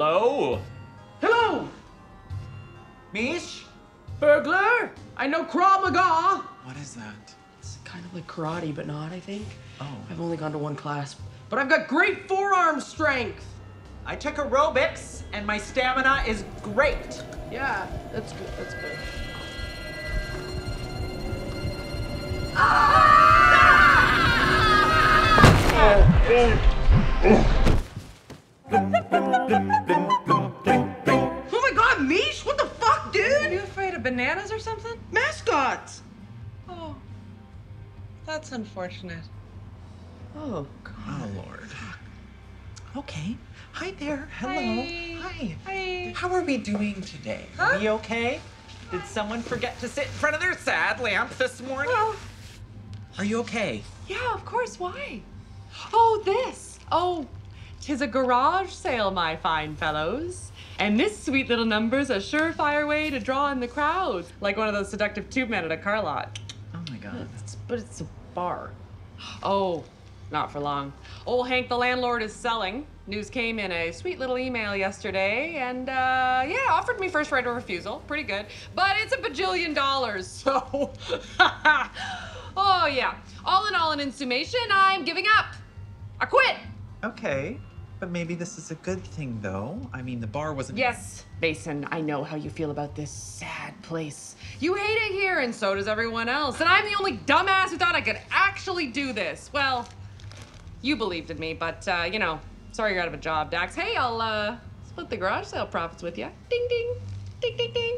Hello? Hello! Mish? Burglar? I know Krav Maga! What is that? It's kind of like karate, but not, I think. Oh. I've only gone to one class, but I've got great forearm strength! I took aerobics, and my stamina is great. Yeah, that's good, that's good. Ah! Oh my God, Mish, what the fuck, dude? Are you afraid of bananas or something? Mascots! Oh, that's unfortunate. Oh, God. Oh, Lord. Okay. Hi there. Hello. Hi. Hi. How are we doing today? Huh? Are we okay? Did someone forget to sit in front of their sad lamp this morning? Well, are you okay? Yeah, of course. Why? Oh, this. Oh, 'tis a garage sale, my fine fellows. And this sweet little number's a surefire way to draw in the crowd, like one of those seductive tube men at a car lot. Oh, my God. But it's a bar. Oh, not for long. Old Hank, the landlord, is selling. News came in a sweet little email yesterday, and yeah, offered me first right of refusal. Pretty good, but it's $1 bajillion, so. Oh yeah, all in summation, I'm giving up. I quit. Okay, but maybe this is a good thing though. I mean, the bar wasn't. Yes, Mason, I know how you feel about this sad place. You hate it here, and so does everyone else, and I'm the only dumbass who thought I could actually do this. Well, you believed in me, but you know, sorry you're out of a job, Dax. Hey, I'll split the garage sale profits with you. Ding, ding, ding, ding, ding.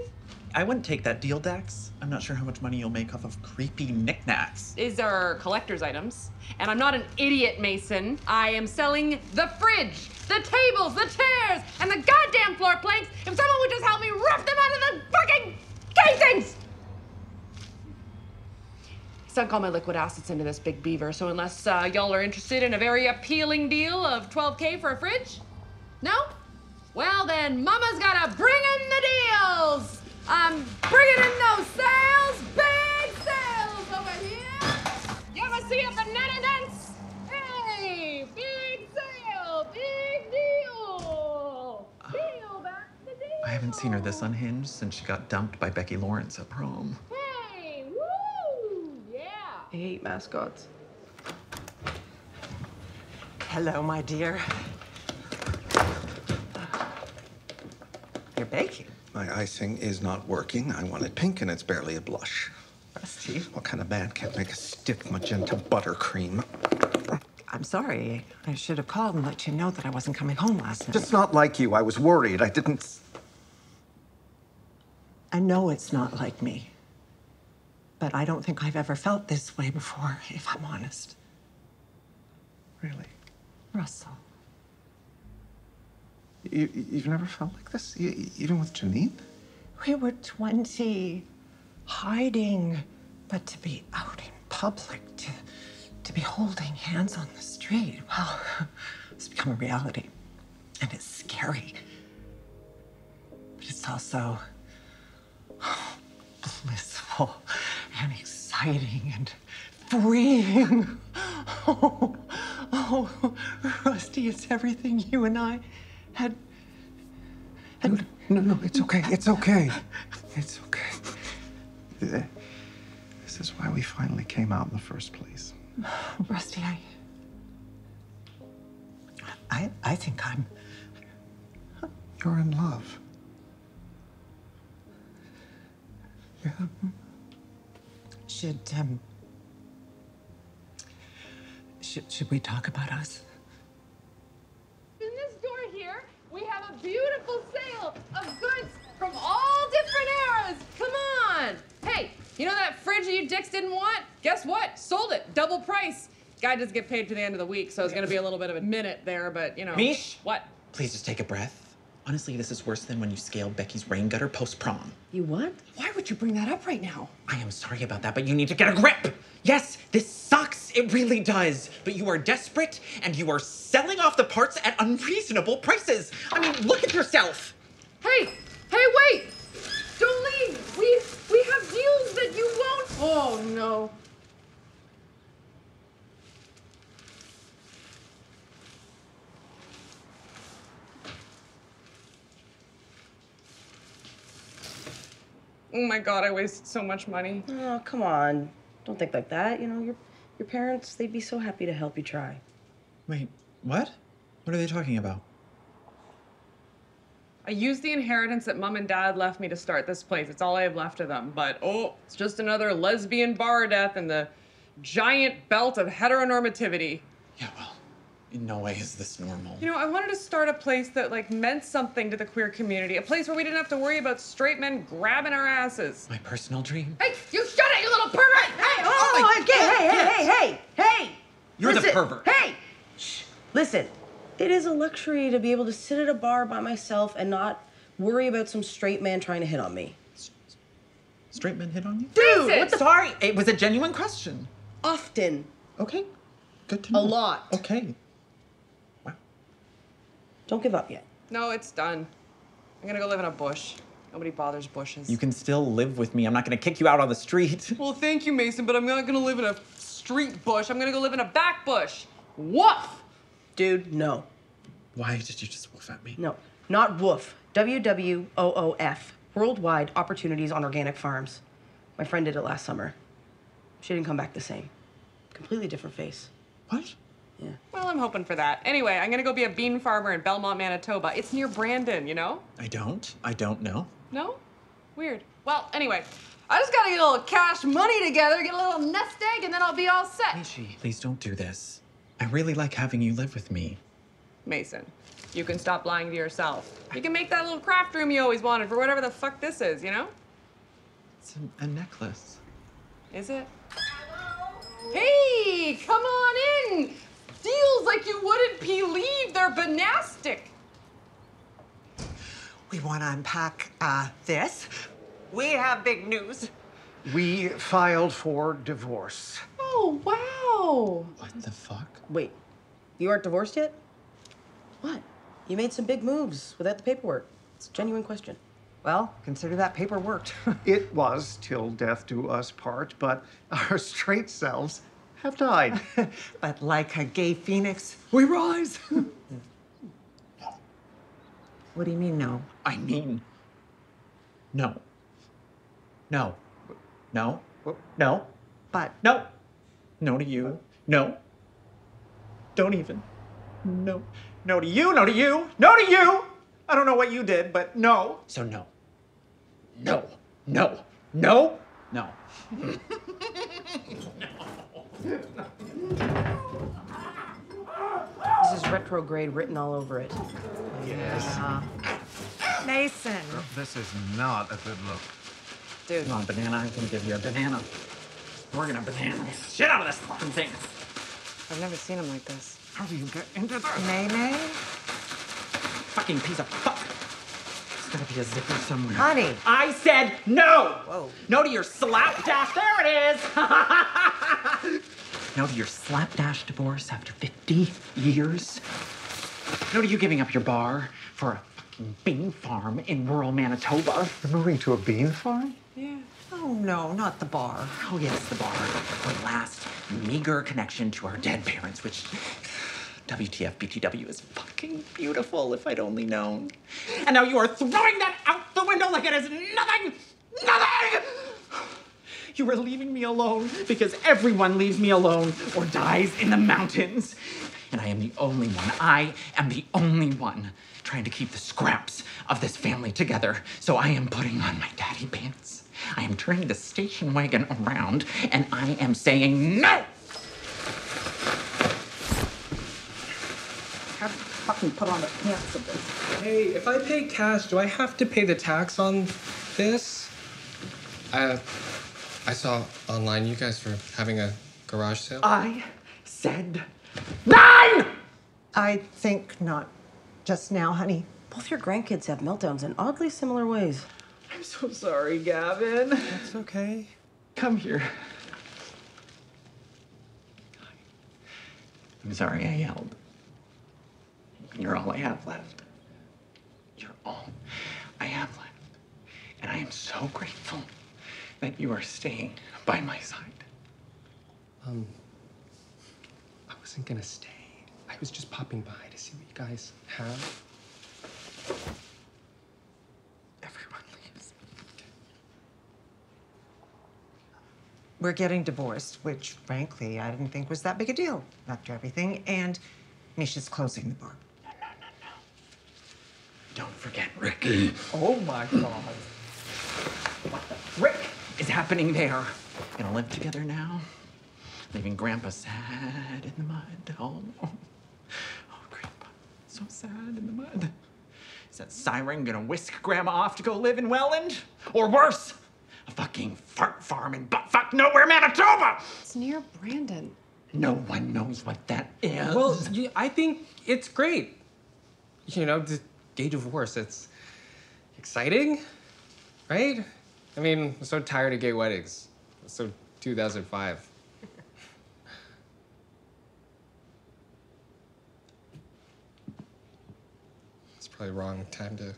I wouldn't take that deal, Dax. I'm not sure how much money you'll make off of creepy knickknacks. These are collector's items. And I'm not an idiot, Mason. I am selling the fridge, the tables, the chairs, and the goddamn floor planks if someone would just help me rip them out of the fucking casings! Sunk all my liquid assets into this big beaver, so unless y'all are interested in a very appealing deal of $12K for a fridge? No? Well then, Mama's gotta bring in the deals! I'm bringing in those sales, big sales over here! You ever see a banana dance? Hey, big sale, big deal! Deal back the deal! I haven't seen her this unhinged since she got dumped by Becky Lawrence at prom. I hate mascots. Hello, my dear. You're baking. My icing is not working. I want it pink and it's barely a blush. Rusty. What kind of man can't make a stiff magenta buttercream? I'm sorry. I should have called and let you know that I wasn't coming home last night. It's not like you. I was worried. I didn't... I know it's not like me. But I don't think I've ever felt this way before, if I'm honest. Really? Russell. You've never felt like this? Even with Janine? We were 20, hiding, but to be out in public, to be holding hands on the street, well, it's become a reality. And it's scary. But it's also blissful. And exciting and freeing. Oh, Rusty, it's everything you and I had. No, it's okay. It's okay. It's okay. This is why we finally came out in the first place. Rusty, I think I'm. You're in love. Yeah. Should we talk about us? In this store here, we have a beautiful sale of goods from all different eras. Come on. Hey, you know that fridge that you dicks didn't want? Guess what? Sold it, double price. Guy does get paid to the end of the week, so it's gonna be a little bit of a minute there, but you know. Mish? What? Please just take a breath. Honestly, this is worse than when you scaled Becky's rain gutter post-prom. You what? Why would you bring that up right now? I am sorry about that, but you need to get a grip! Yes, this sucks, it really does. But you are desperate, and you are selling off the parts at unreasonable prices. I mean, look at yourself! Hey, wait! Don't leave! We have deals that you won't... Oh, no. oh my God, I wasted so much money. Oh, come on. Don't think like that. You know, your parents, they'd be so happy to help you try. Wait, what? What are they talking about? I used the inheritance that Mom and Dad left me to start this place. It's all I have left of them. But, oh, it's just another lesbian bar death in the giant belt of heteronormativity. Yeah, well, in no way is this normal. You know, I wanted to start a place that, like, meant something to the queer community. A place where we didn't have to worry about straight men grabbing our asses. My personal dream? Hey, you shut it, you little pervert! Hey, oh, hey! You're listen, the pervert. Hey! Shh, listen. It is a luxury to be able to sit at a bar by myself and not worry about some straight man trying to hit on me. Straight men hit on you? Dude, what the... Sorry, it was a genuine question. Often. Okay, good to know. A lot. Okay. Wow. Don't give up yet. No, it's done. I'm gonna go live in a bush. Nobody bothers bushes. You can still live with me. I'm not gonna kick you out on the street. Well, thank you, Mason, but I'm not gonna live in a street bush. I'm gonna go live in a back bush. Woof! Dude, no. Why did you just woof at me? No, not woof. WWOOF. Worldwide Opportunities on Organic Farms. My friend did it last summer. She didn't come back the same. Completely different face. What? Yeah. Well, I'm hoping for that. Anyway, I'm gonna go be a bean farmer in Belmont, Manitoba. It's near Brandon, you know? I don't know. No? Weird. Well, anyway, I just gotta get a little cash money together, get a little nest egg, and then I'll be all set. Michi, please don't do this. I really like having you live with me. Mason, you can stop lying to yourself. You can make that little craft room you always wanted for whatever the fuck this is, you know? It's a necklace. Is it? Hey, come on in! Deals like you wouldn't believe, they're banastic. We want to unpack this. We have big news. We filed for divorce. Oh, wow. What the fuck? Wait, you aren't divorced yet? What? You made some big moves without the paperwork. It's a genuine question. Well, consider that paper worked. It was till death do us part, but our straight selves have died. But like a gay phoenix, we rise. No. What do you mean, no? I mean, no. No. No. No. But. No. No to you. No. Don't even. No. No to you, no to you, no to you! I don't know what you did, but no. So no. No. No. No. No. No. This is retrograde written all over it. Yes. Mason. Girl, this is not a good look. Dude. Come on, banana. I'm gonna give you a banana. We're gonna banana this shit out of this fucking thing. I've never seen him like this. How do you get into this? May? Fucking piece of fuck. There's gotta be a zipper somewhere. Honey. I said no! Whoa. No to your slapdash. There it is! No to your slapdash divorce after 50 years. No to you giving up your bar for a fucking bean farm in rural Manitoba. You're moving to a bean farm? Yeah. Oh, no, not the bar. Oh, yes, the bar. The last meager connection to our dead parents, which... WTF, BTW is fucking beautiful, if I'd only known. And now you are throwing that out the window like it is nothing! Nothing! You are leaving me alone because everyone leaves me alone or dies in the mountains. And I am the only one. I am the only one trying to keep the scraps of this family together. So I am putting on my daddy pants. I am turning the station wagon around, and I am saying no! How do you fucking put on the pants of this? Hey, if I pay cash, do I have to pay the tax on this? I saw online you guys were having a garage sale. I said nine! I think not just now, honey. Both your grandkids have meltdowns in oddly similar ways. I'm so sorry, Gavin. That's okay. Come here. I'm sorry I yelled. You're all I have left. You're all I have left. And I am so grateful that you are staying by my side. I wasn't gonna stay. I was just popping by to see what you guys have. Everyone leaves. We're getting divorced, which, frankly, I didn't think was that big a deal after everything. And Misha's closing the bar. No, no, no, no. Don't forget Ricky. Oh, my God. What the frick is happening there? Gonna live together now? Leaving Grandpa sad in the mud. Oh, Grandpa, so sad in the mud. Is that siren gonna whisk Grandma off to go live in Welland? Or worse, a fucking fart farm in buttfuck nowhere, Manitoba! It's near Brandon. No one knows what that is. Well, I think it's great. You know, the gay divorce, it's exciting, right? I mean, I'm so tired of gay weddings. So 2005. It's probably wrong time to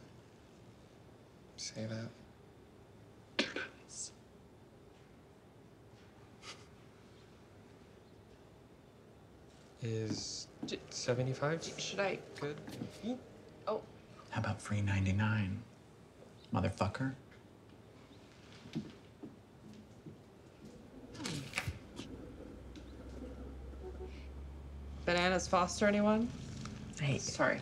say that. Is 75? Should I? Good. Oh. How about free 99? Motherfucker. Bananas Foster, anyone? Sorry.